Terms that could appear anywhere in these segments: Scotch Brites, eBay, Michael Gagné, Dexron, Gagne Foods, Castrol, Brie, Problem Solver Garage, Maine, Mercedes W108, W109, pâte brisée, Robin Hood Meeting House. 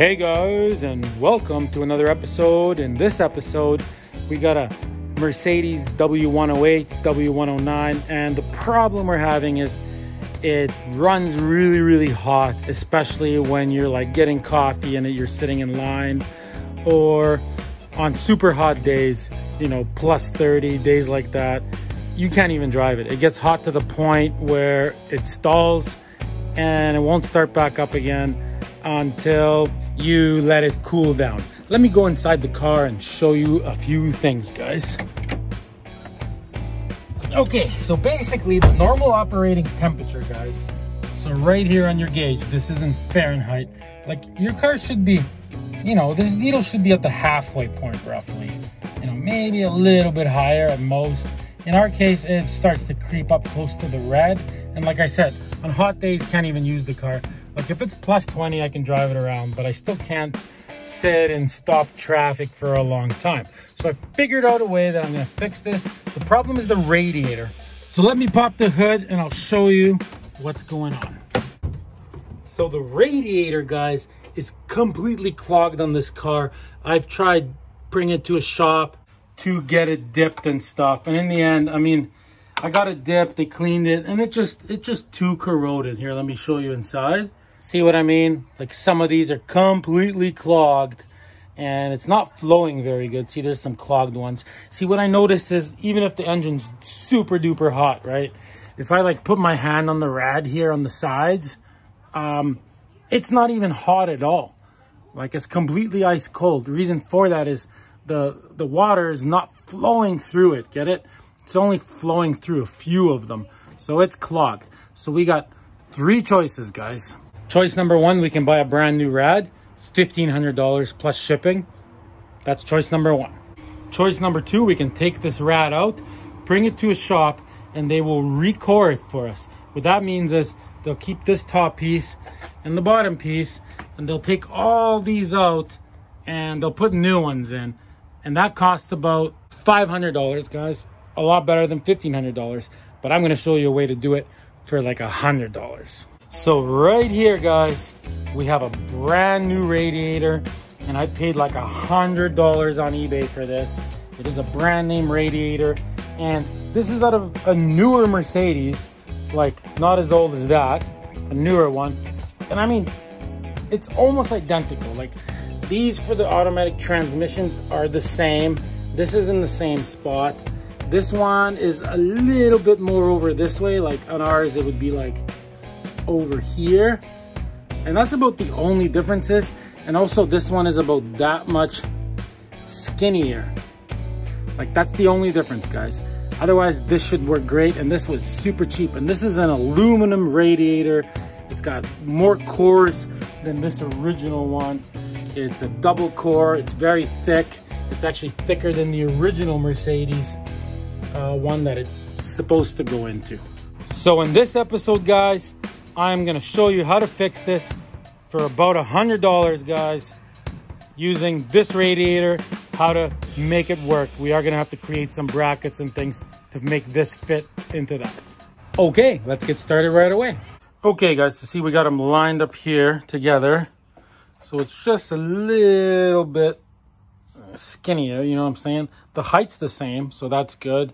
Hey guys, and welcome to another episode. In this episode, we got a Mercedes W108, W109, and the problem we're having is it runs really, really hot, especially when you're like getting coffee and you're sitting in line, or on super hot days, you know, plus 30 days like that, you can't even drive it. It gets hot to the point where it stalls and it won't start back up again until you let it cool down. Let me go inside the car and show you a few things, guys. Okay, so basically the normal operating temperature, guys, so right here on your gauge, this is in Fahrenheit. Like, your car should be, you know, this needle should be at the halfway point roughly, you know, maybe a little bit higher at most. In our case, it starts to creep up close to the red, and like I said, on hot days, can't even use the car. Like, if it's plus 20, I can drive it around, but I still can't sit and stop traffic for a long time. So I figured out a way that I'm gonna fix this. The problem is the radiator. So let me pop the hood and I'll show you what's going on. So the radiator, guys, is completely clogged on this car. I've tried bringing it to a shop to get it dipped and stuff. And in the end, I mean, I got it dipped, they cleaned it, and it just too corroded. Here, let me show you inside. See what I mean? Like, some of these are completely clogged and it's not flowing very good. See, there's some clogged ones. See, what I noticed is even if the engine's super duper hot, right? If I like put my hand on the rad here on the sides, it's not even hot at all. Like, it's completely ice cold. The reason for that is the water is not flowing through it, get it? It's only flowing through a few of them. So it's clogged. So we got three choices, guys. Choice number one, we can buy a brand new rad, $1,500 plus shipping. That's choice number one. Choice number two, we can take this rad out, bring it to a shop, and they will recore it for us. What that means is they'll keep this top piece and the bottom piece, and they'll take all these out and they'll put new ones in. And that costs about $500, guys. A lot better than $1,500, but I'm gonna show you a way to do it for like $100. So right here, guys, we have a brand new radiator, and I paid like $100 on eBay for this. It is a brand name radiator, and this is out of a newer Mercedes, like not as old as that, a newer one. And I mean, it's almost identical. Like, these for the automatic transmissions are the same. This is in the same spot. This one is a little bit more over this way. Like, on ours, it would be like over here, and that's about the only differences. And also, this one is about that much skinnier. Like, that's the only difference, guys. Otherwise, this should work great, and this was super cheap. And this is an aluminum radiator. It's got more cores than this original one. It's a double core. It's very thick. It's actually thicker than the original Mercedes one that it's supposed to go into. So in this episode, guys, I'm gonna show you how to fix this for about $100, guys, using this radiator, how to make it work. We are gonna have to create some brackets and things to make this fit into that. Okay, let's get started right away. Okay, guys, so see, we got them lined up here together. So it's just a little bit skinnier, you know what I'm saying? The height's the same, so that's good.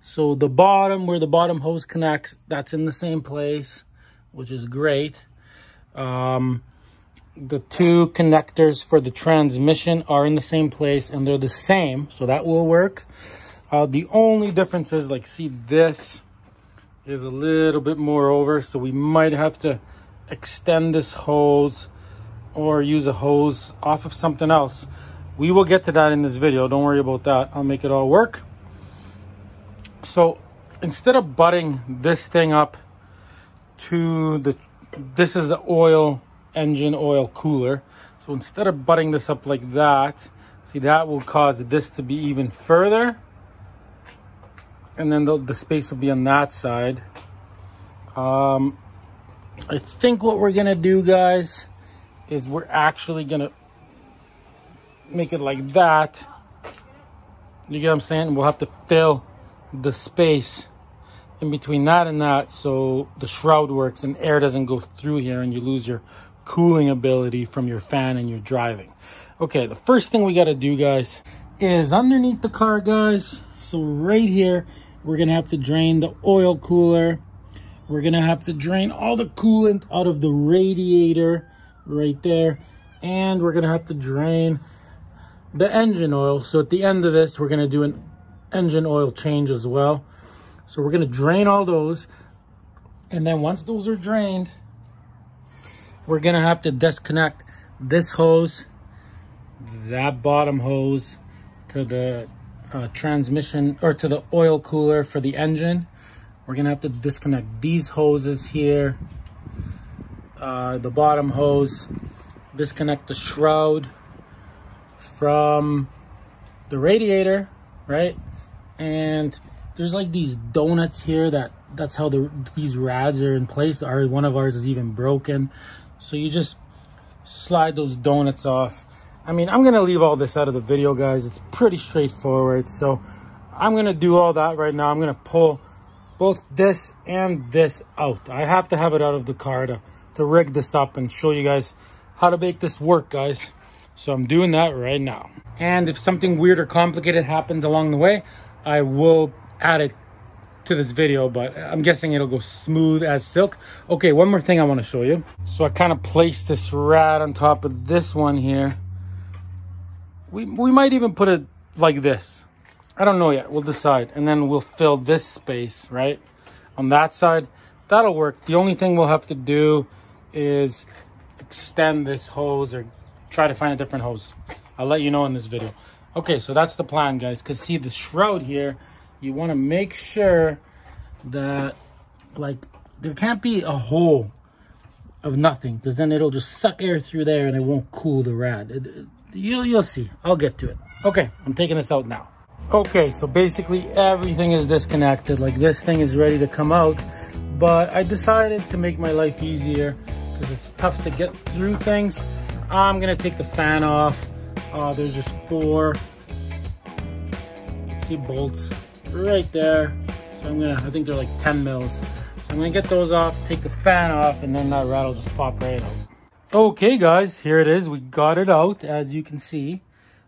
So the bottom, where the bottom hose connects, that's in the same place, which is great. The two connectors for the transmission are in the same place, and they're the same, so that will work. The only difference is, like, see, this is a little bit more over, so we might have to extend this hose or use a hose off of something else. We will get to that in this video. Don't worry about that. I'll make it all work. So instead of butting this thing up to the, this is the oil, engine oil cooler. So instead of butting this up like that, see, that will cause this to be even further. And then the space will be on that side. I think what we're gonna do, guys, is we're actually gonna make it like that. You get what I'm saying? We'll have to fill the space in between that and that, so the shroud works and air doesn't go through here and you lose your cooling ability from your fan and your driving. Okay, the first thing we got to do, guys, is underneath the car, guys, so right here, we're going to have to drain the oil cooler. We're going to have to drain all the coolant out of the radiator right there. And we're going to have to drain the engine oil. So at the end of this, we're going to do an engine oil change as well. So we're going to drain all those. And then once those are drained, we're going to have to disconnect this hose, that bottom hose, to the transmission, or to the oil cooler for the engine. We're gonna have to disconnect these hoses here, the bottom hose, disconnect the shroud from the radiator, right? And there's like these donuts here that's how these rads are in place. One of ours is even broken, so you just slide those donuts off. I mean, I'm gonna leave all this out of the video, guys. It's pretty straightforward. So I'm gonna do all that right now. I'm gonna pull both this and this out. I have to have it out of the car to rig this up and show you guys how to make this work, guys. So I'm doing that right now. And if something weird or complicated happens along the way, I will add it to this video, but I'm guessing it'll go smooth as silk. Okay, one more thing I wanna show you. So I kind of placed this rad on top of this one here. We might even put it like this. I don't know yet. We'll decide. And then we'll fill this space, right? On that side. That'll work. The only thing we'll have to do is extend this hose or try to find a different hose. I'll let you know in this video. Okay, so that's the plan, guys. Because see, the shroud here, you want to make sure that, like, there can't be a hole of nothing. Because then it'll just suck air through there and it won't cool the rad. You'll see. I'll get to it. Okay, I'm taking this out now. Okay, so basically everything is disconnected. Like, this thing is ready to come out, but I decided to make my life easier because it's tough to get through things. I'm gonna take the fan off. There's just four, see, bolts right there. So I think they're like 10 mils. So I'm gonna get those off, take the fan off, and then that rad will just pop right out. Okay, guys, here it is. We got it out, as you can see.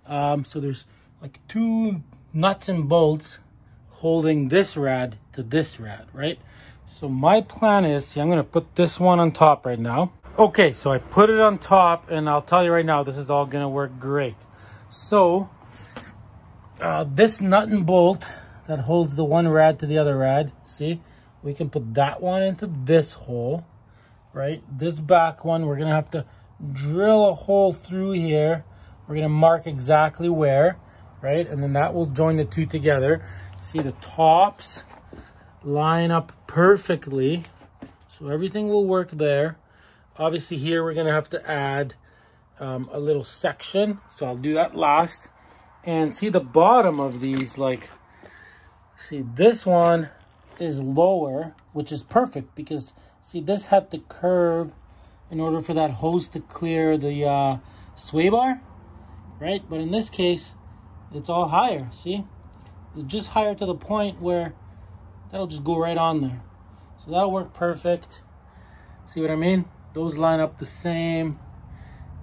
So there's like two nuts and bolts holding this rad to this rad, right? So my plan is, see, I'm gonna put this one on top right now. Okay, so I put it on top, and I'll tell you right now, this is all gonna work great. So this nut and bolt that holds the one rad to the other rad, see, we can put that one into this hole. Right, this back one, we're gonna have to drill a hole through here. We're gonna mark exactly where, right? And then that will join the two together. See, the tops line up perfectly. So everything will work there. Obviously here, we're gonna have to add a little section. So I'll do that last. And see the bottom of these, like, see, this one is lower, which is perfect because, see, this had to curve in order for that hose to clear the sway bar, right? But in this case, it's all higher, see? It's just higher to the point where that'll just go right on there. So that'll work perfect. See what I mean? Those line up the same.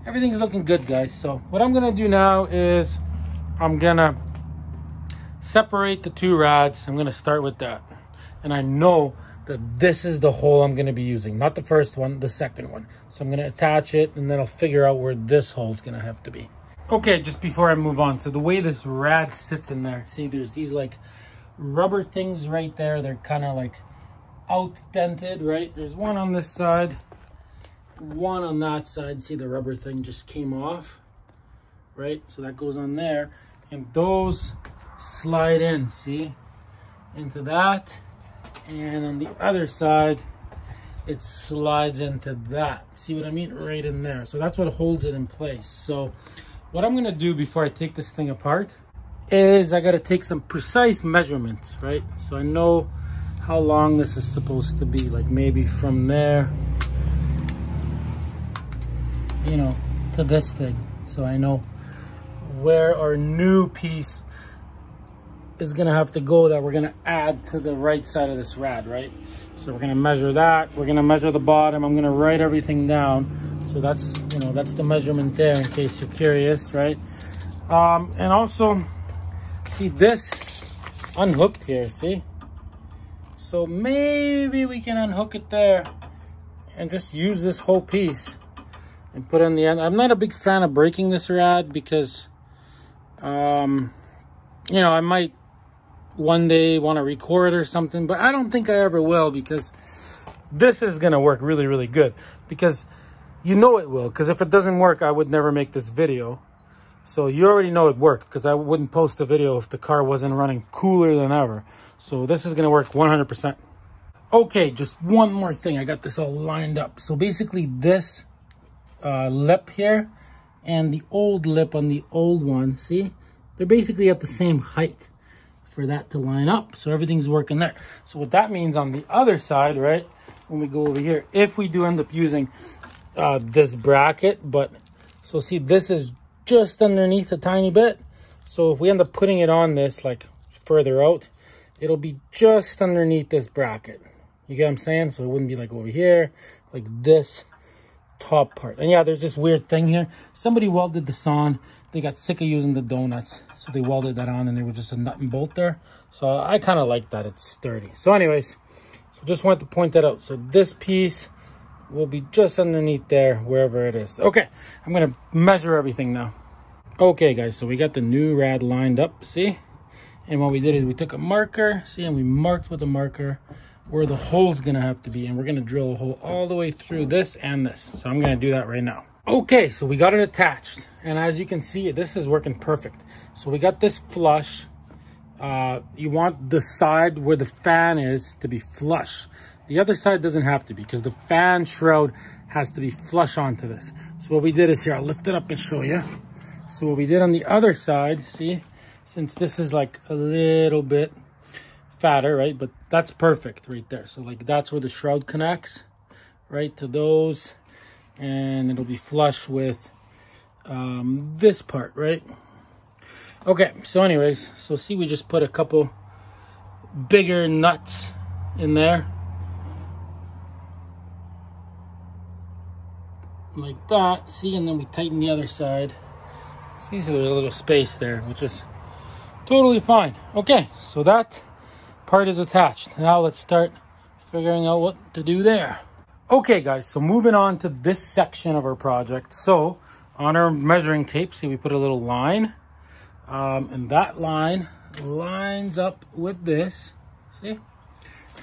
Everything's looking good, guys. So what I'm gonna do now is I'm gonna separate the two rads. I'm gonna start with that. And I know that this is the hole I'm gonna be using. Not the first one, the second one. So I'm gonna attach it, and then I'll figure out where this hole's gonna have to be. Okay, just before I move on, so the way this rad sits in there, see, there's these like rubber things right there. They're kind of like out-dented, right? There's one on this side, one on that side. See, the rubber thing just came off, right? So that goes on there, and those slide in, see, into that. And on the other side, it slides into that. See what I mean? Right in there. So that's what holds it in place. So what I'm gonna do before I take this thing apart is I gotta take some precise measurements, right? So I know how long this is supposed to be, like maybe from there, you know, to this thing. So I know where our new piece is gonna have to go that we're gonna add to the right side of this rad, right? So we're gonna measure that, we're gonna measure the bottom, I'm gonna write everything down. So So that's, you know, that's the measurement there in case you're curious, right? And also, see this unhooked here, see? So maybe we can unhook it there and just use this whole piece and put in the end. I'm not a big fan of breaking this rad because, you know, I might one day want to record or something, but I don't think I ever will, because this is going to work really, really good, because you know it will, because if it doesn't work, I would never make this video. So you already know it worked, because I wouldn't post the video if the car wasn't running cooler than ever. So this is going to work 100%. Okay, just one more thing. I got this all lined up. So basically this lip here and the old lip on the old one, see? They're basically at the same height for that to line up. So everything's working there. So what that means on the other side, right, when we go over here, if we do end up using this bracket, but so see, this is just underneath a tiny bit. So if we end up putting it on this, like further out, it'll be just underneath this bracket. You get what I'm saying? So it wouldn't be like over here, like this top part. And yeah, there's this weird thing here. Somebody welded this on. They got sick of using the donuts, so they welded that on, and there was just a nut and bolt there. So I kind of like that. It's sturdy. So anyways, so just wanted to point that out. So this piece will be just underneath there, wherever it is. Okay, I'm gonna measure everything now. Okay guys, so we got the new rad lined up, see? And what we did is we took a marker, see, and we marked with a marker where the hole's gonna have to be, and we're gonna drill a hole all the way through this and this. So I'm gonna do that right now. Okay, so we got it attached, and as you can see, this is working perfect. So we got this flush. You want the side where the fan is to be flush. The other side doesn't have to be, because the fan shroud has to be flush onto this. So what we did is, here, I'll lift it up and show you. So what we did on the other side, see, since this is like a little bit fatter, right? But that's perfect right there. So like that's where the shroud connects, right, to those, and it'll be flush with this part, right? Okay, so anyways, so see, we just put a couple bigger nuts in there. Like that, see, and then we tighten the other side. See, so there's a little space there, which is totally fine. Okay, so that part is attached. Now let's start figuring out what to do there. Okay guys, so moving on to this section of our project. So on our measuring tape, see, we put a little line. And that line lines up with this, see?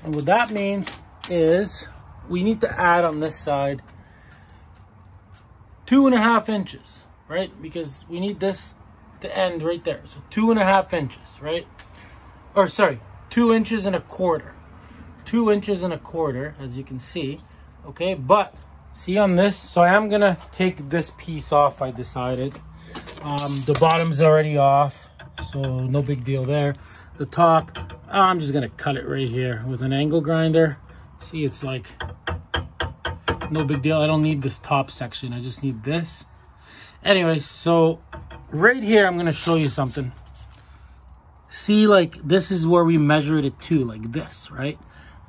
And what that means is we need to add on this side 2.5 inches, right? Because we need this to end right there. So 2.5 inches, right? Or sorry, 2 inches and a quarter. 2 inches and a quarter, as you can see, okay? But see on this, so I am gonna take this piece off, I decided. The bottom's already off, so no big deal there. The top, I'm just gonna cut it right here with an angle grinder. See, it's like no big deal. I don't need this top section, I just need this. Anyway, so right here, I'm gonna show you something. See, like this is where we measured it to, like this, right?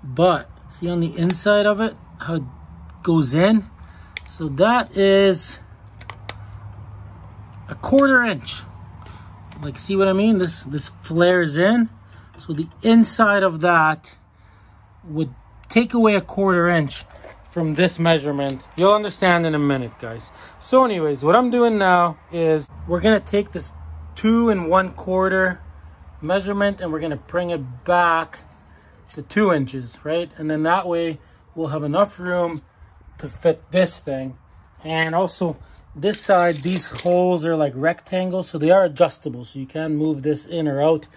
But see on the inside of it, how it goes in. So that is 1/4 inch. Like, see what I mean? This flares in. So the inside of that would take away 1/4 inch from this measurement. You'll understand in a minute, guys. So anyways, what I'm doing now is we're gonna take this 2 1/4 measurement and we're gonna bring it back to 2 inches, right? And then that way we'll have enough room to fit this thing. And also this side, these holes are like rectangles, so they are adjustable, so you can move this in or out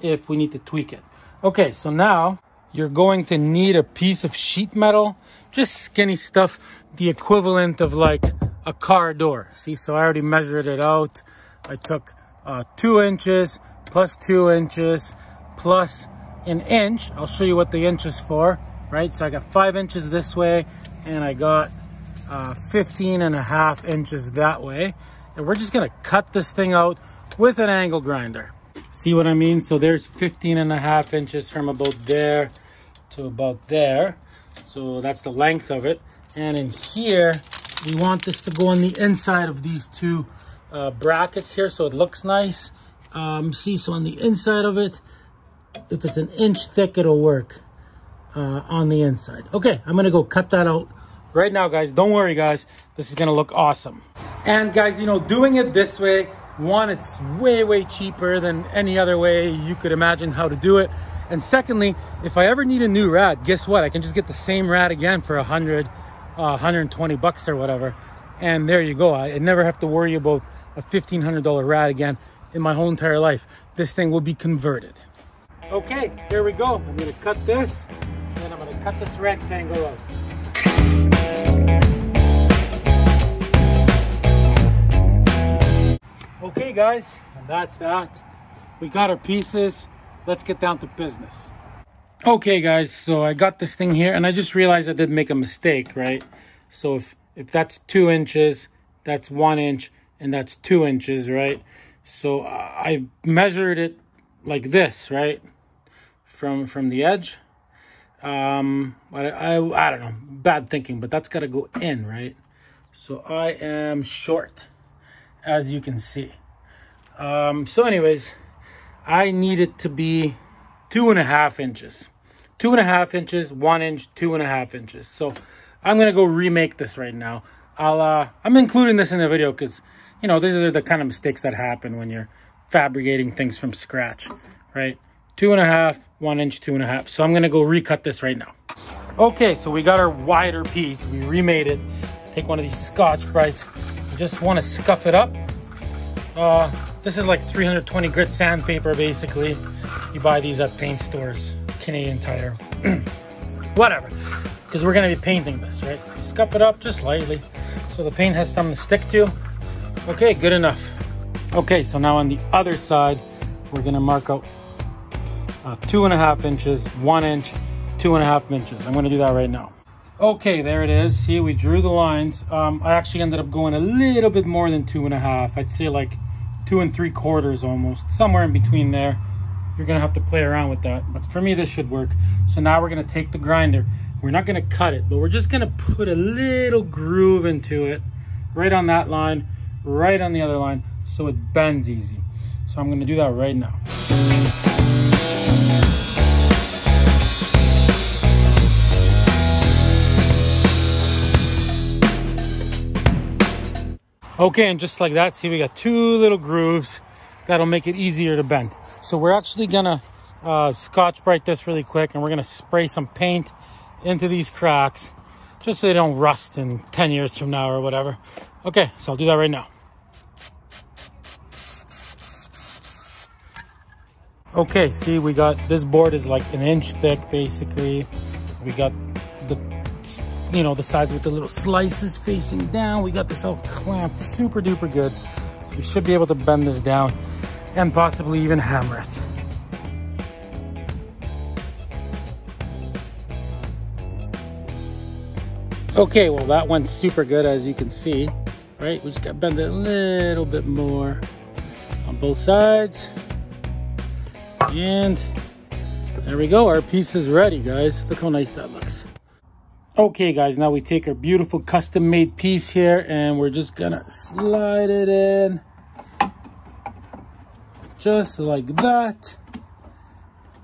if we need to tweak it. Okay, so now you're going to need a piece of sheet metal, just skinny stuff, the equivalent of like a car door. See, so I already measured it out. I took 2 inches plus 2 inches plus an inch. I'll show you what the inch is for, right? So I got 5 inches this way, and I got 15.5 inches that way. And we're just gonna cut this thing out with an angle grinder. See what I mean? So there's 15.5 inches from about there to about there. So that's the length of it. And in here, We want this to go on the inside of these two brackets here so it looks nice. See, so on the inside of it, if it's an inch thick, it'll work on the inside. Okay, I'm gonna go cut that out right now, guys. Don't worry, guys, this is gonna look awesome. And guys, you know, doing it this way, one, it's way cheaper than any other way you could imagine how to do it. And secondly, if I ever need a new rad, guess what? I can just get the same rad again for 100, 120 bucks or whatever. And there you go. I never have to worry about a $1,500 rad again in my whole entire life. This thing will be converted. Okay, here we go. I'm gonna cut this, and then I'm gonna cut this rectangle out. Okay guys, and that's that. We got our pieces. Let's get down to business. Okay guys, so I got this thing here and I just realized I did make a mistake, right? So if that's 2 inches, that's 1 inch, and that's 2 inches, right? So I measured it like this, right? From the edge. I don't know, bad thinking, but that's gotta go in, right? So I am short, as you can see. So anyways, I need it to be 2.5 inches. 2.5 inches, 1 inch, 2.5 inches. So I'm gonna go remake this right now. I'm including this in the video because, you know, these are the kind of mistakes that happen when you're fabricating things from scratch, right? 2.5, 1 inch, 2.5. So I'm gonna go recut this right now. Okay, so we got our wider piece. We remade it. Take one of these Scotch Brites. Just want to scuff it up. This is like 320 grit sandpaper, basically. You buy these at paint stores, Canadian Tire, whatever, because we're going to be painting this, right? Scuff it up just lightly so the paint has something to stick to. Okay, good enough. Okay, so now on the other side, we're going to mark out 2.5 inches, 1 inch, 2.5 inches. I'm going to do that right now. Okay, there it is. See, we drew the lines. I actually ended up going a little bit more than 2.5. I'd say like 2 3/4 almost, somewhere in between there. You're gonna have to play around with that, but for me this should work. So now we're gonna take the grinder. We're not gonna cut it, but we're just gonna put a little groove into it, right on that line, right on the other line, so it bends easy. So I'm gonna do that right now. Okay, and just like that, see, we got two little grooves that'll make it easier to bend. So we're actually gonna Scotch Brite this really quick, and we're gonna spray some paint into these cracks just so they don't rust in 10 years from now or whatever. Okay, so I'll do that right now. Okay, see, we got this board is like 1 inch thick, basically. We got the sides with the little slices facing down. We got this all clamped super duper good. So we should be able to bend this down and possibly even hammer it. Okay, well that went super good, as you can see, right? We just got bend it a little bit more on both sides. And there we go, our piece is ready, guys. Look how nice that looks. Okay guys, now we take our beautiful custom made piece here and we're just gonna slide it in just like that.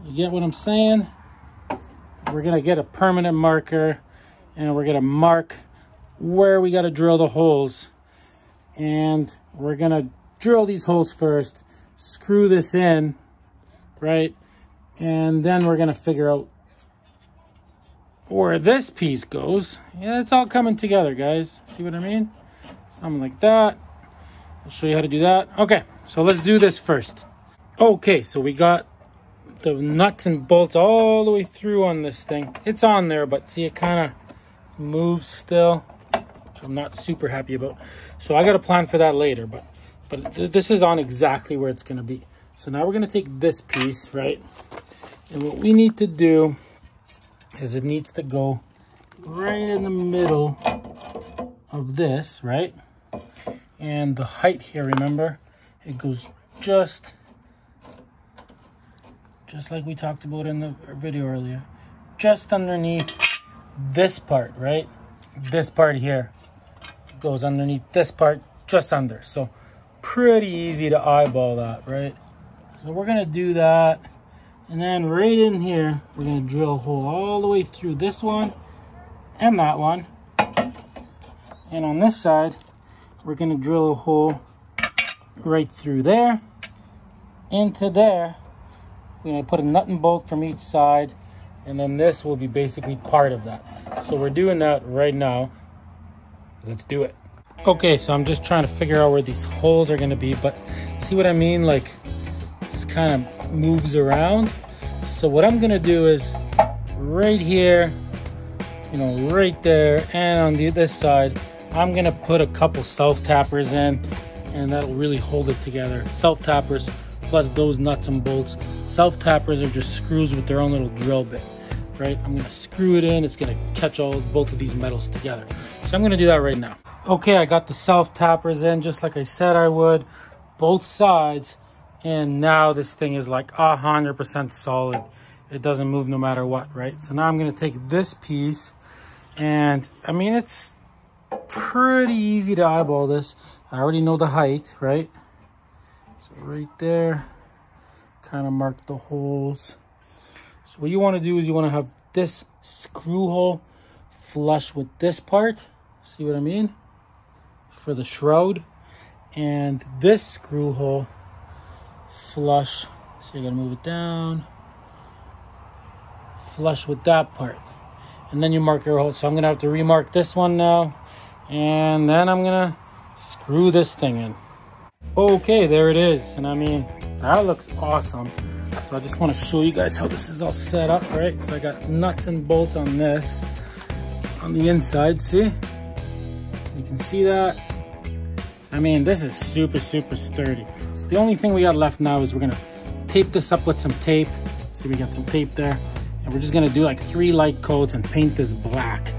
You get what I'm saying? We're gonna get a permanent marker and we're gonna mark where we gotta drill the holes, and we're gonna drill these holes first, screw this in, right? And then we're gonna figure out where this piece goes. Yeah, it's all coming together, guys. See what I mean? Something like that. I'll show you how to do that. Okay, so let's do this first. Okay, so we got the nuts and bolts all the way through on this thing. It's on there, but see, it kind of moves still, which I'm not super happy about. So I got a plan for that later, but this is on exactly where it's gonna be. So now we're gonna take this piece, right? And what we need to do is it needs to go right in the middle of this, right? And the height here, remember, it goes just like we talked about in the video earlier, just underneath this part, right? This part here, goes underneath this part, just under. So pretty easy to eyeball that, right? So we're gonna do that. And then right in here, we're gonna drill a hole all the way through this one and that one. And on this side, we're gonna drill a hole right through there, into there. We're gonna put a nut and bolt from each side, and then this will be basically part of that. So we're doing that right now. Let's do it. Okay, so I'm just trying to figure out where these holes are gonna be, but see what I mean? Like, this kind of moves around. So what I'm gonna do is right here, you know, right there, and on this side, I'm gonna put a couple self-tappers in, and that'll really hold it together. Self-tappers plus those nuts and bolts. Self-tappers are just screws with their own little drill bit, right? I'm gonna screw it in, it's gonna catch all both of these metals together. So I'm gonna do that right now. Okay, I got the self-tappers in just like I said I would, both sides, and now this thing is like 100% solid. It doesn't move no matter what, right? So now I'm gonna take this piece, and I mean, it's pretty easy to eyeball this. I already know the height, right? So right there, kind of mark the holes. So what you want to do is you want to have this screw hole flush with this part. See what I mean? For the shroud. And this screw hole flush. So you're going to move it down. Flush with that part. And then you mark your hole. So I'm going to have to remark this one now. And then I'm going to screw this thing in. Okay, there it is. And I mean, that looks awesome. So I just want to show you guys how this is all set up, right? So I got nuts and bolts on this, on the inside, see? You can see that. I mean, this is super, super sturdy. So the only thing we got left now is we're gonna tape this up with some tape. See, we got some tape there. And we're just gonna do like 3 light coats and paint this black.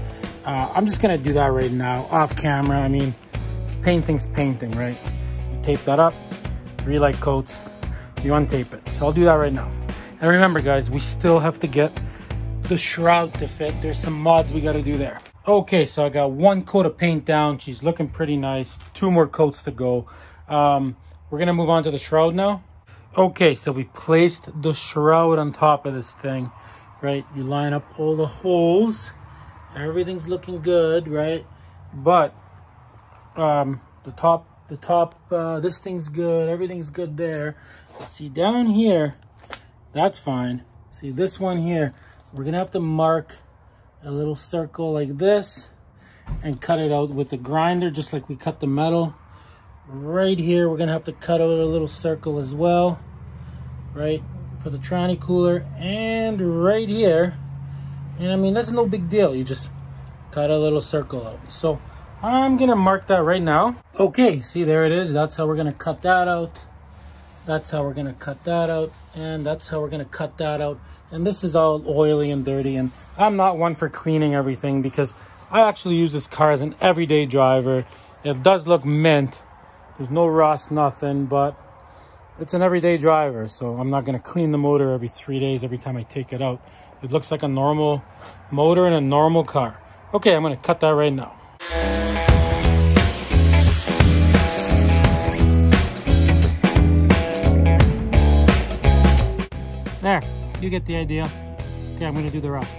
I'm just gonna do that right now, off camera. I mean, painting's painting, right? You tape that up, 3 light coats, you untape it. So I'll do that right now. And remember guys, we still have to get the shroud to fit. There's some mods we got to do there. Okay, so I got 1 coat of paint down. She's looking pretty nice. 2 more coats to go. We're gonna move on to the shroud now. Okay, so we placed the shroud on top of this thing, right? You line up all the holes, everything's looking good, right? But the top, this thing's good, everything's good there. See, down here, that's fine. See, this one here, we're gonna have to mark a little circle like this and cut it out with the grinder, just like we cut the metal. Right here, we're gonna have to cut out a little circle as well, right, for the tranny cooler. And right here, and I mean, that's no big deal. You just cut a little circle out. So I'm gonna mark that right now. Okay, see, there it is. That's how we're gonna cut that out. That's how we're gonna cut that out. And that's how we're gonna cut that out. And this is all oily and dirty. And I'm not one for cleaning everything because I actually use this car as an everyday driver. It does look mint. There's no rust, nothing, but it's an everyday driver. So I'm not gonna clean the motor every 3 days, every time I take it out. It looks like a normal motor in a normal car. Okay, I'm gonna cut that right now. There, you get the idea. Okay, I'm gonna do the rest.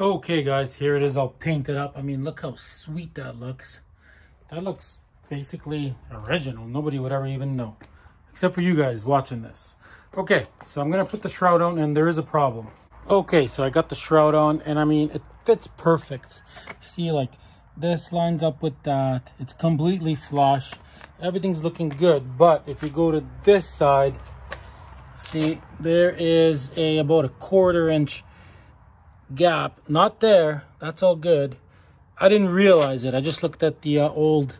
Okay guys, here it is all painted up. I mean, look how sweet that looks. That looks basically original. Nobody would ever even know, except for you guys watching this. Okay, so I'm gonna put the shroud on, and there is a problem. Okay, so I got the shroud on, and I mean, it fits perfect. See, like, this lines up with that. It's completely flush. Everything's looking good, but if you go to this side, see, there is about a 1/4 inch gap. Not there, that's all good. I didn't realize it. I just looked at the old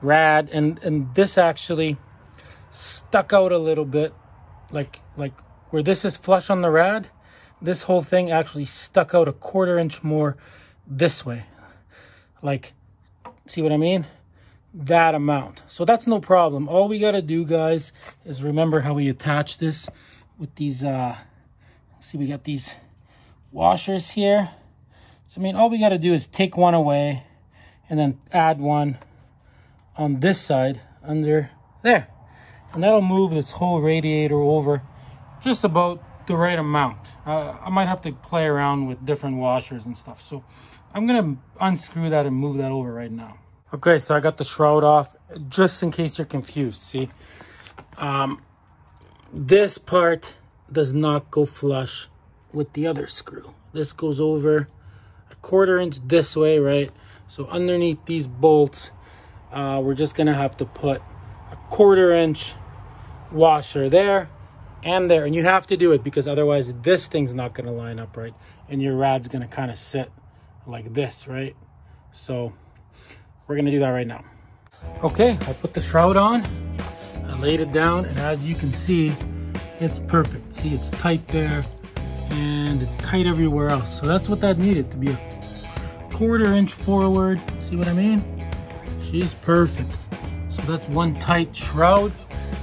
rad, and this actually stuck out a little bit, like where this is flush on the rad. This whole thing actually stuck out a 1/4 inch more this way. Like, see what I mean? That amount. So that's no problem. All we got to do, guys, is remember how we attach this with these see, we got these washers here. So I mean, all we got to do is take one away and then add one on this side under there. And that'll move this whole radiator over just about the right amount. I might have to play around with different washers and stuff. So I'm gonna unscrew that and move that over right now. Okay, so I got the shroud off, just in case you're confused, see? This part does not go flush with the other screw. This goes over a 1/4 inch this way, right? So underneath these bolts, we're just gonna have to put a 1/4 inch washer there and there. And you have to do it because otherwise this thing's not gonna line up right. And your rad's gonna kind of sit like this, right? So we're gonna do that right now. Okay, I put the shroud on, I laid it down, and as you can see, it's perfect. See, it's tight there and it's tight everywhere else. So that's what that needed to be, a 1/4 inch forward. See what I mean? She's perfect. So that's one tight shroud.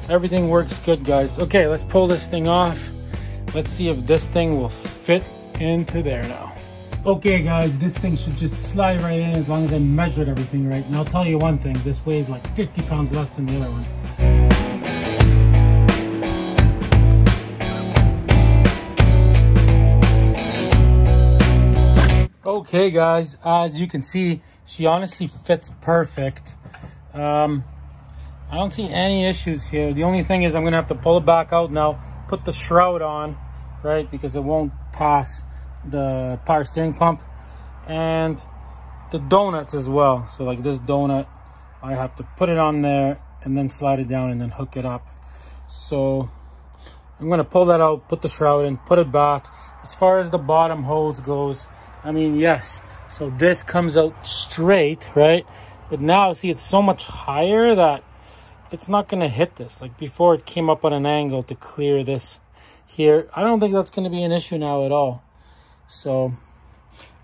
Everything works good, guys. Okay, let's pull this thing off. Let's see if this thing will fit into there now. Okay guys, this thing should just slide right in as long as I measured everything right. And I'll tell you one thing, this weighs like 50 pounds less than the other one. Okay guys, as you can see, she honestly fits perfect. I don't see any issues here. The only thing is I'm gonna have to pull it back out now, put the shroud on, right? Because it won't pass the power steering pump, and the donuts as well. So like this donut, I have to put it on there and then slide it down and then hook it up. So I'm gonna pull that out, put the shroud in, put it back. As far as the bottom hose goes, I mean, yes, so this comes out straight, right? But now see, it's so much higher that it's not gonna hit this. Like before, it came up on an angle to clear this here. I don't think that's gonna be an issue now at all. So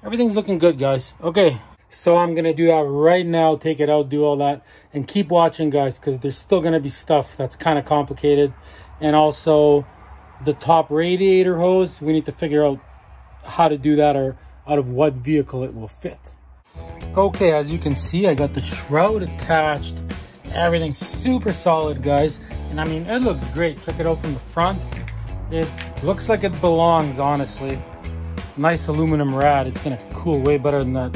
everything's looking good, guys. Okay, so I'm gonna do that right now, take it out, do all that, and keep watching, guys, because there's still gonna be stuff that's kind of complicated. And also the top radiator hose, we need to figure out how to do that, or out of what vehicle it will fit. Okay, as you can see, I got the shroud attached, everything super solid, guys. And I mean, it looks great. Check it out from the front. It looks like it belongs, honestly. Nice aluminum rad. It's gonna cool way better than that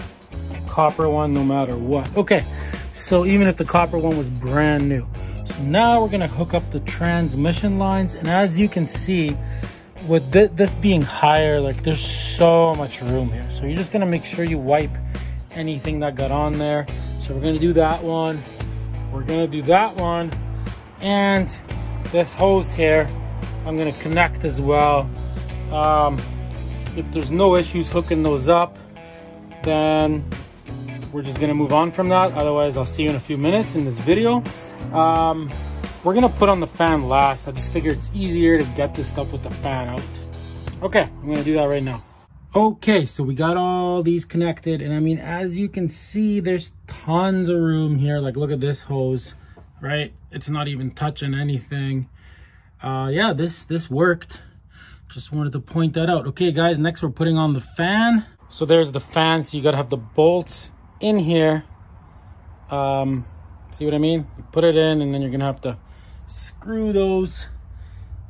copper one, no matter what. Okay, so even if the copper one was brand new. So now we're gonna hook up the transmission lines, and as you can see, with this being higher, like there's so much room here. So you're just gonna make sure you wipe anything that got on there. So we're gonna do that one, we're gonna do that one, and this hose here I'm gonna connect as well. If there's no issues hooking those up, then we're just gonna move on from that. Otherwise, I'll see you in a few minutes in this video. We're gonna put on the fan last. I just figured it's easier to get this stuff with the fan out. Okay, I'm gonna do that right now. Okay, so we got all these connected, and I mean, as you can see, there's tons of room here. Like, look at this hose, right? It's not even touching anything. Yeah, this worked. Just wanted to point that out. Okay guys, next we're putting on the fan. So there's the fan, so you gotta have the bolts in here. See what I mean? You put it in and then you're gonna have to screw those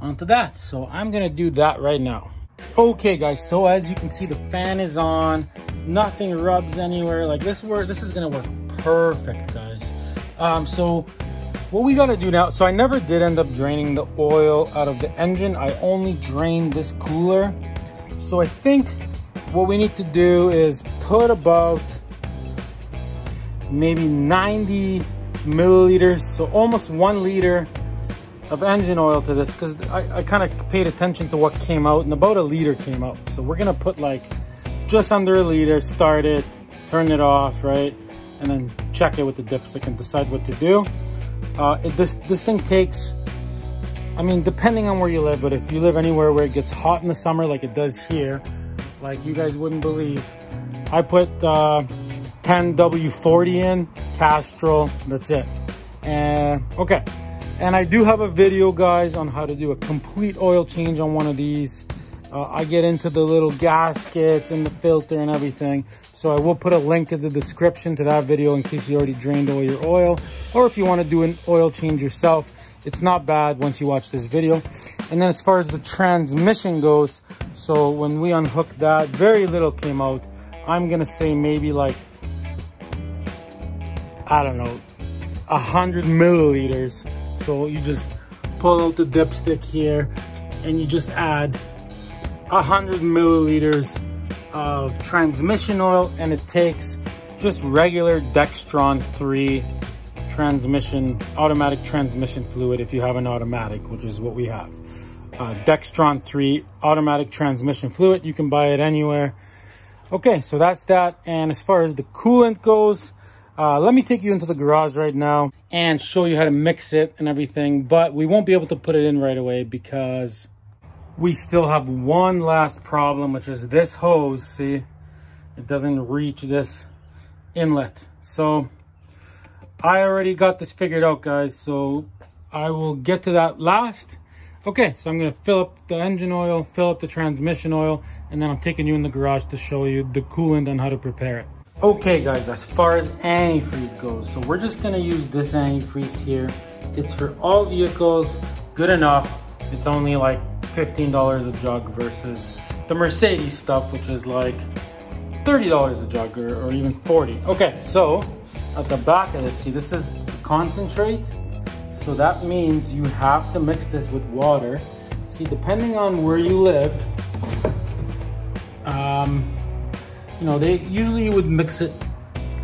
onto that. So I'm gonna do that right now. Okay guys, so as you can see, the fan is on, nothing rubs anywhere. Like this is gonna work perfect, guys. So what we gotta do now, so I never did end up draining the oil out of the engine. I only drained this cooler. So I think what we need to do is put about maybe 90 milliliters, so almost 1 liter of engine oil to this, because I kind of paid attention to what came out, and about a liter came out. So we're gonna put like just under a liter, start it, turn it off, right? And then check it with the dipstick and decide what to do. This thing takes, I mean, depending on where you live, but if you live anywhere where it gets hot in the summer like it does here, like you guys wouldn't believe, I put 10 W40 in, Castrol, that's it. Okay, and I do have a video, guys, on how to do a complete oil change on one of these. I get into the little gaskets and the filter and everything. So I will put a link in the description to that video in case you already drained all your oil, or if you want to do an oil change yourself. It's not bad once you watch this video. And then as far as the transmission goes, so when we unhooked that, very little came out. I'm gonna say maybe like, I don't know, 100 milliliters. So you just pull out the dipstick here and you just add 100 milliliters of transmission oil, and it takes just regular Dexron 3 transmission, automatic transmission fluid if you have an automatic, which is what we have. Dexron 3 automatic transmission fluid, you can buy it anywhere. Okay, so that's that. And as far as the coolant goes, let me take you into the garage right now and show you how to mix it and everything, but we won't be able to put it in right away because we still have one last problem, which is this hose. See, it doesn't reach this inlet. So I already got this figured out, guys, so I will get to that last. Okay, so I'm going to fill up the engine oil, fill up the transmission oil, and then I'm taking you in the garage to show you the coolant and how to prepare it. Okay, guys, as far as antifreeze goes, so we're just going to use this antifreeze here. It's for all vehicles, good enough. It's only like $15 a jug versus the Mercedes stuff, which is like $30 a jug or even $40. Okay, so at the back of this, see, this is concentrate. So that means you have to mix this with water. See, depending on where you live, you know, they usually would mix it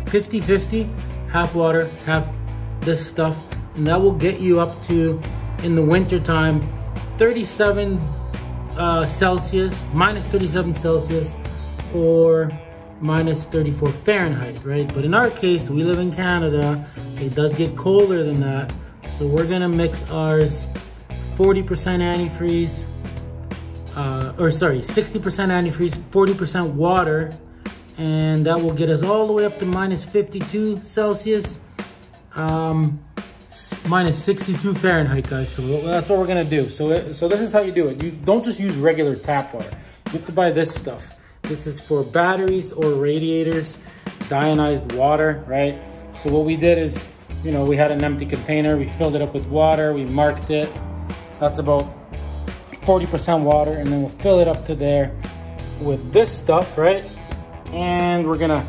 50-50, half water, half this stuff. And that will get you up to, in the winter time, 37 Celsius, minus 37 Celsius, or minus 34 Fahrenheit, right? But in our case, we live in Canada, it does get colder than that. So we're gonna mix ours 40% antifreeze, or sorry, 60% antifreeze, 40% water, and that will get us all the way up to minus 52 Celsius, minus 62 Fahrenheit, guys. So that's what we're gonna do. So this is how you do it. You don't just use regular tap water. You have to buy this stuff. This is for batteries or radiators, deionized water, right? So what we did is, you know, we had an empty container, we filled it up with water, we marked it. That's about 40% water, and then we'll fill it up to there with this stuff, right? And we're gonna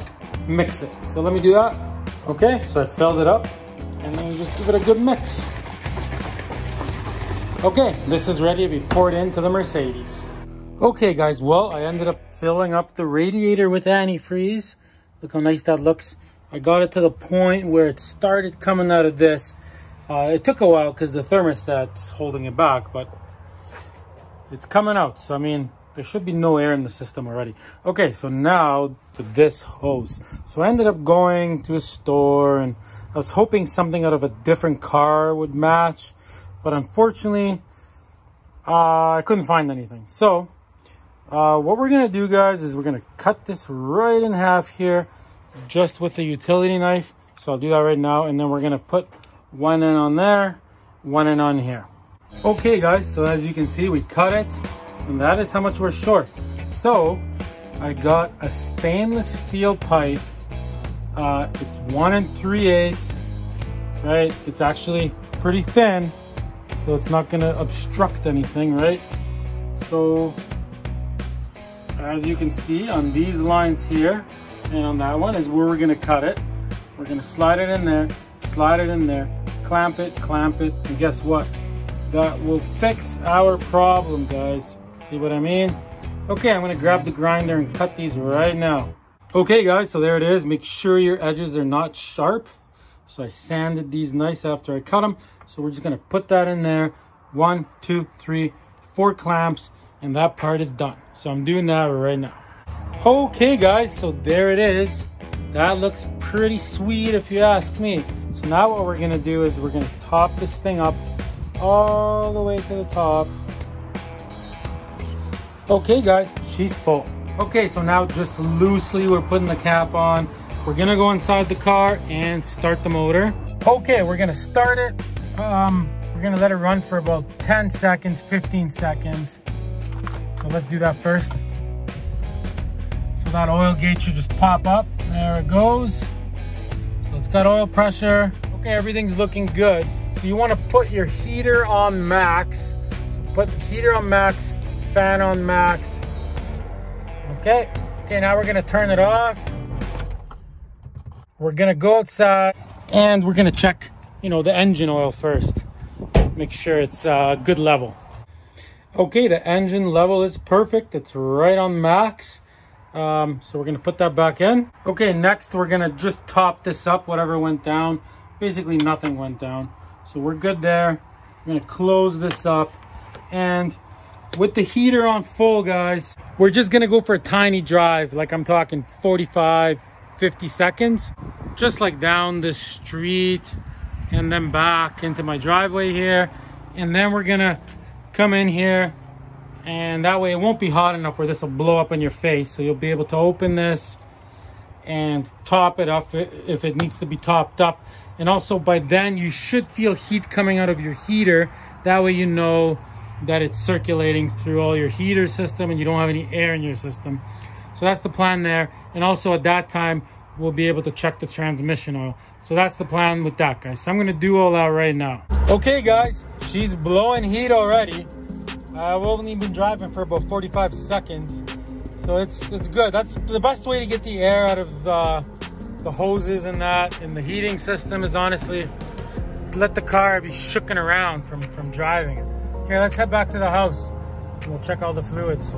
mix it. So let me do that. Okay, so I filled it up, and then you just give it a good mix. Okay, this is ready to be poured into the Mercedes. Okay, guys, well, I ended up filling up the radiator with antifreeze. Look how nice that looks. I got it to the point where it started coming out of this. It took a while because the thermostat's holding it back, but it's coming out. So, I mean, there should be no air in the system already. Okay, so now to this hose. So I ended up going to a store, and I was hoping something out of a different car would match, but unfortunately, I couldn't find anything. So what we're gonna do, guys, is we're gonna cut this right in half here, just with the utility knife. So I'll do that right now, and then we're gonna put one end on there, one end on here. Okay, guys, so as you can see, we cut it, and that is how much we're short. So I got a stainless steel pipe. It's 1 3/8, right? It's actually pretty thin, so it's not gonna obstruct anything, right? So as you can see on these lines here and on that one is where we're gonna cut it. We're gonna slide it in there, slide it in there, clamp it, and guess what? That will fix our problem, guys. See what I mean? Okay, I'm gonna grab the grinder and cut these right now. Okay, guys, so there it is. Make sure your edges are not sharp. So I sanded these nice after I cut them. So we're just gonna put that in there. 1, 2, 3, 4 clamps. And that part is done. So I'm doing that right now. Okay, guys, so there it is. That looks pretty sweet if you ask me. So now what we're gonna do is we're gonna top this thing up all the way to the top. Okay, guys, she's full. Okay, so now just loosely we're putting the cap on. We're gonna go inside the car and start the motor. Okay, we're gonna start it. We're gonna let it run for about 10 seconds, 15 seconds. So let's do that first. So that oil gauge should just pop up. There it goes. So it's got oil pressure. Okay, everything's looking good. So you want to put your heater on max. So put the heater on max, fan on max. Okay. Okay, now we're going to turn it off. We're going to go outside and we're going to check, you know, the engine oil first. Make sure it's a good level. Okay, the engine level is perfect. It's right on max. So we're going to put that back in. Okay, next we're going to just top this up, whatever went down. Basically nothing went down. So we're good there. I'm going to close this up. And with the heater on full, guys, we're just going to go for a tiny drive. Like I'm talking 45, 50 seconds. Just like down this street and then back into my driveway here. And then we're going to come in here, and that way it won't be hot enough where this will blow up in your face, so you'll be able to open this and top it up if it needs to be topped up. And also by then you should feel heat coming out of your heater. That way you know that it's circulating through all your heater system and you don't have any air in your system. So that's the plan there. And also at that time we'll be able to check the transmission oil. So that's the plan with that, guys. So I'm going to do all that right now. Okay, guys, she's blowing heat already. I've only been driving for about 45 seconds. So it's good. That's the best way to get the air out of the hoses and that, and the heating system, is honestly let the car be shooken around from driving it. Okay, let's head back to the house. We'll check all the fluids.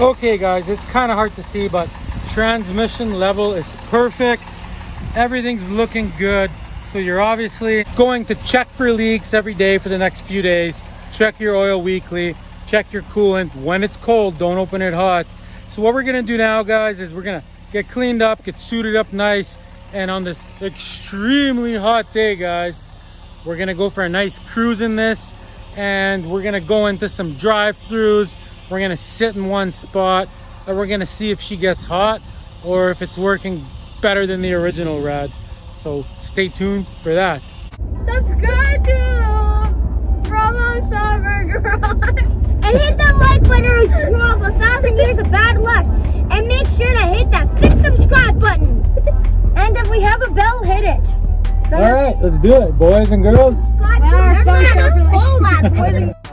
Okay, guys, it's kind of hard to see, but transmission level is perfect. Everything's looking good. So you're obviously going to check for leaks every day for the next few days. Check your oil weekly. Check your coolant. When it's cold, don't open it hot. So what we're going to do now, guys, is we're going to get cleaned up, get suited up nice. And on this extremely hot day, guys, we're going to go for a nice cruise in this. And we're going to go into some drive-thrus. We're going to sit in one spot and we're going to see if she gets hot or if it's working better than the original rad. So stay tuned for that. Subscribe to Problem Solver Garage and hit that like button or you're off 1,000 years of bad luck. And make sure to hit that big subscribe button. And if we have a bell, hit it. All right, let's do it, boys and girls. We're